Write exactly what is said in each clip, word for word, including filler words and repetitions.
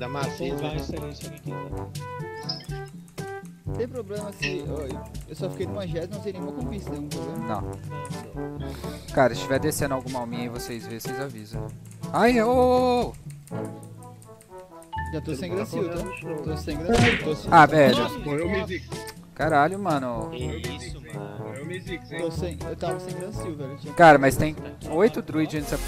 da massa ainda? Vai, não tem problema se... Eu só fiquei numa jazz, não sei nenhuma conquista, não tem problema? Não. Cara, se estiver descendo alguma alminha e vocês verem, vocês avisam. Ai, ô! Já tô sem gracil, tá? Tô sem gracil, tô sem... Ah, velho. Caralho, mano. Isso, mano. Eu me zico, hein? Tô sem... Eu tava sem gracil, velho. Cara, mas tem oito druids nessa...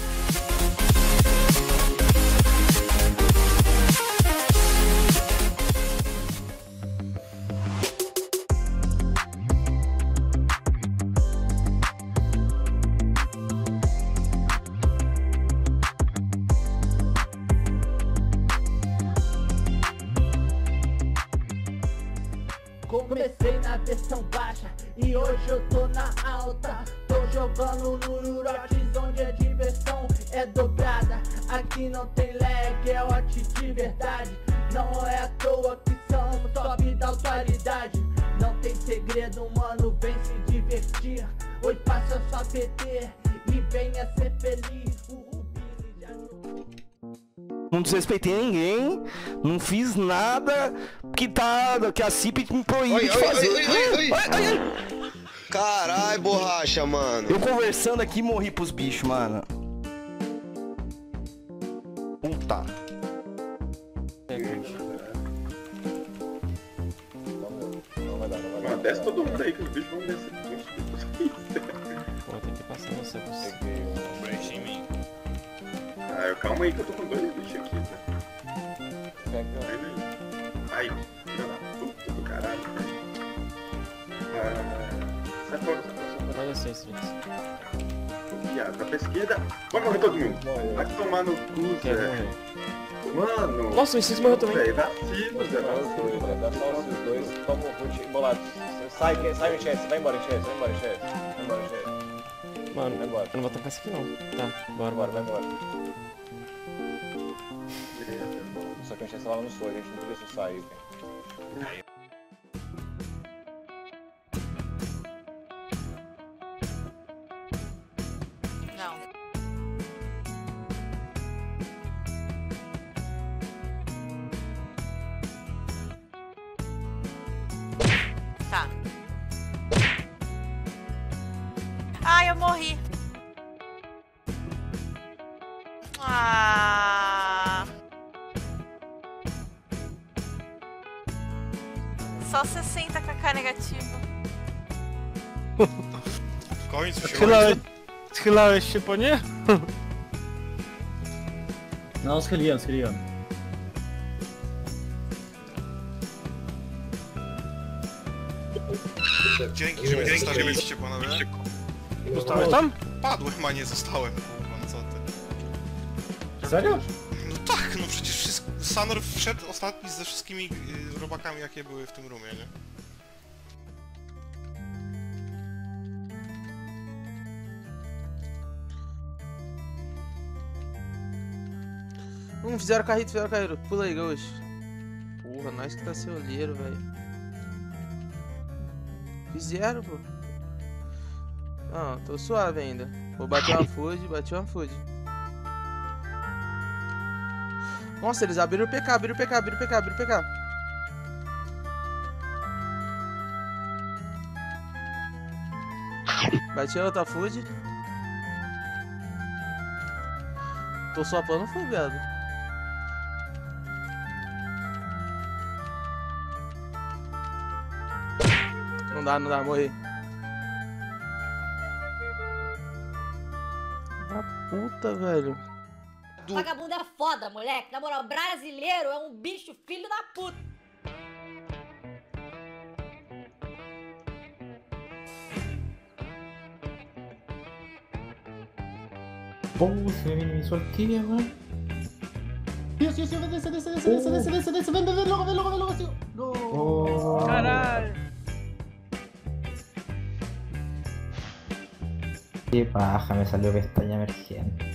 Comecei na versão baixa e hoje eu tô na alta. Tô jogando no Yurotes onde a diversão é dobrada. Aqui não tem lag, é watch de verdade. Não é à toa que somos top da atualidade. Não tem segredo, mano, vem se divertir. Hoje passa só P T e venha ser feliz. Não desrespeitei ninguém, não fiz nada que, tá, que a C I P me proíbe oi, de fazer. Oi, oi, oi, oi. Carai, borracha, mano. Eu conversando aqui morri pros bichos, mano. Puta. Não vai dar, não vai dar. Desce todo mundo aí que os bichos vão descer. Pô, tem que passar você pro C P. Ah, calma aí que eu tô com dois bichos aqui, né? Pega. Ai, filha da puta do caralho. Ah, sai fora, sai fora. Olha só, viado, vai pra esquerda. Vai morrer todo mundo. Vai tomar no cu, Zé. Mano. Nossa, o Isis morreu também. Véi, vacilo, Zé. Dá só os dois. Toma um pontinho embolado. Sai, sai, Chess. Vai embora, Chess. Vai embora, Chess. Vai embora, Chess. Mano, vai embora. Eu não vou atacar esse aqui, não. Tá, bora, bora, vai embora. Só que a gente tava no sol, a gente não podia só sair. Não. Tá. Ai, eu morri. Ah. Só sessenta K K negativo. Koniec wziąłeś? Schylałeś się po nie? No, schyliłem, schyliłem. Dzięki, że mnie zostawiliście, panowie. Zostałeś tam? Padłem, a nie zostałem. Pan, co ty? Serio? No tak, no przecież wszystko... Sanor wszedł ostatni ze wszystkimi yy, robakami, jakie były w tym roomie, nie? Hum, fizeram carrito, fizeram carrito. Pula aí, gaúcho. Porra, nós que tá sem olheiro, velho. Fizeram, pô. Ah, tô suave ainda. Vou bater uma food, bati uma food. Nossa, eles abriram o P K, abriram o P K, abriram o P K, abriram o P K. Bati a outra food. Tô só plano full, viado. Não dá, não dá, morri. Da puta, velho. Do... Vagabundo é foda, moleque. Na moral, brasileiro é um bicho filho da puta. Pô, você me minimizou aqui, mano. Deus, Deus, Deus, desce, desce, desce, desce, desce, desce, desce, vem, vem, logo, vem, logo, vem, logo, senhor. Não. Caralho. Que paja, me salió pestaña emergente.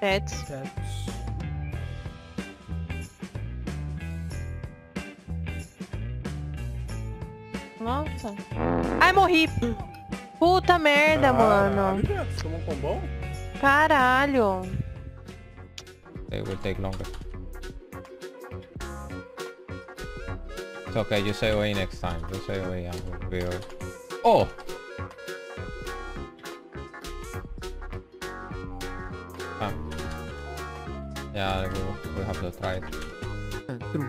Pets. Pets. Nossa. Ai, morri. Puta merda, caralho, mano. Você tomou um combão? Caralho. It will take longer. It's okay, you stay away next time. You stay away and we'll... Oh! Come. Yeah, we'll, we'll have to try it. True.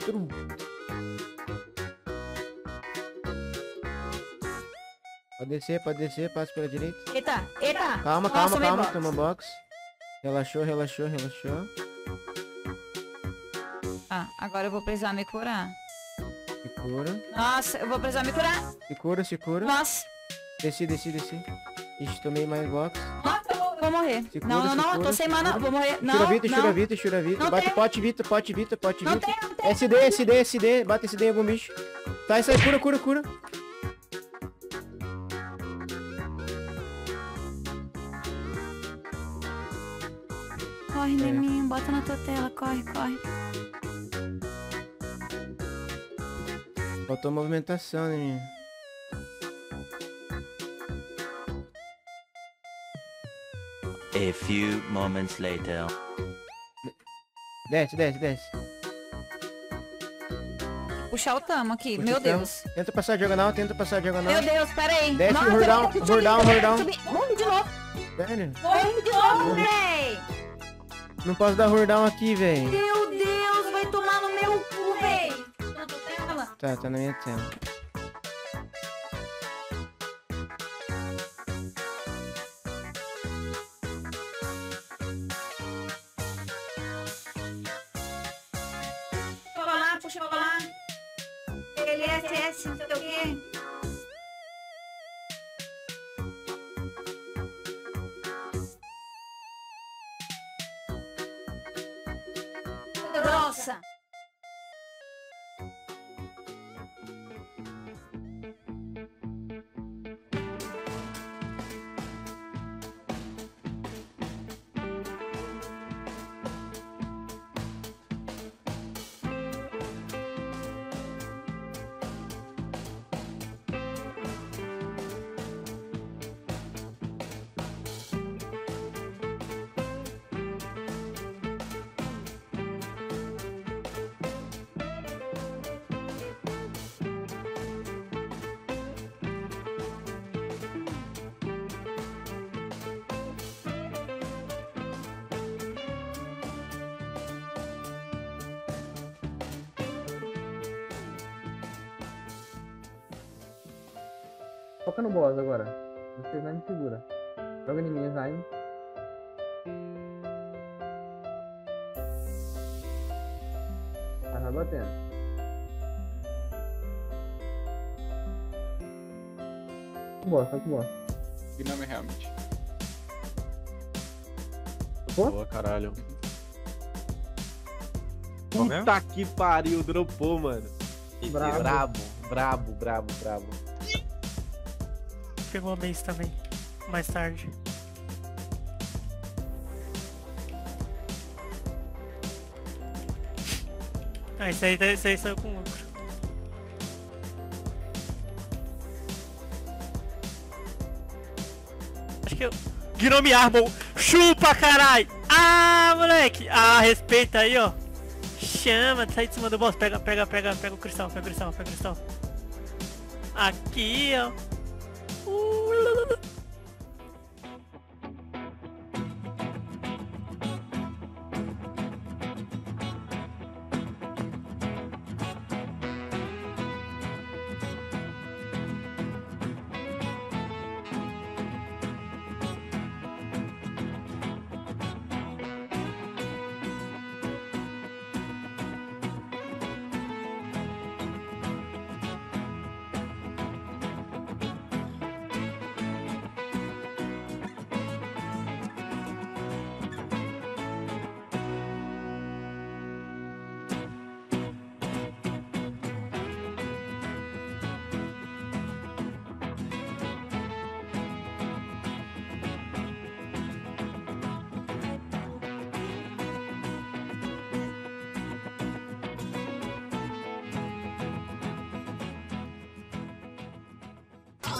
True. Pode descer, pode descer, passa pela direita. Eita, eita! Calma, calma, nossa, calma, box. Toma box. Relaxou, relaxou, relaxou. Ah, agora eu vou precisar me curar. Se cura. Nossa, eu vou precisar me curar. Se cura, se cura. Nossa. Desci, desci, desci. Ixi, tomei mais box. Nossa, eu vou morrer. Cura, não, não, não, eu tô sem mana, vou morrer. Não, não. Vida, não. Vida, vida, vida. Bate pote, Vita, pote, Vita, pote, Vita. Não tem, não tem. S D, S D, S D. Bate S D em algum bicho. Sai, sai, cura, cura, cura. Corre, Neminho, bota na tua tela, corre, corre. Faltou movimentação, Neminho. A few moments later. Desce, desce, desce. Puxar o tamo aqui, puxa meu Deus. Tamo. Tenta passar a diagonal, tenta passar a diagonal. Meu Deus, pera aí. Desce, roll down, roll down, roll down. Morre de novo. Morre de novo, véi. Não posso dar hordão aqui, velho. Meu Deus, vai tomar no meu cu, velho. Tá na tua tela? Tá, tá na minha tela. Puxa lá, puxa lá. L S S, não sei o quê. Nossa! Foca no boss agora. Você vai me segura. Joga em mim, Zayn. Tá batendo. Boa, tá boa. Guilherme realmente. Boa, caralho. Puta que pariu, dropou, mano. Brabo, brabo, brabo, brabo, brabo. Pegou a base também, mais tarde. Ah, isso aí, isso aí saiu com lucro. Acho que eu... Gnome Armor, chupa, carai! Ah, moleque! Ah, respeita aí, ó. Chama, sai de cima do boss. Pega, pega, pega, pega o cristal, pega o cristal, pega o cristal. Aqui, ó.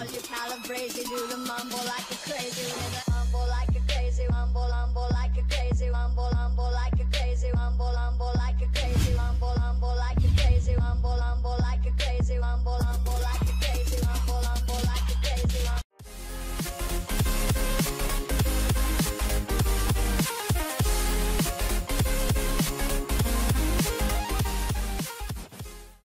all your calibrates, you do the mumble like a crazy nigga.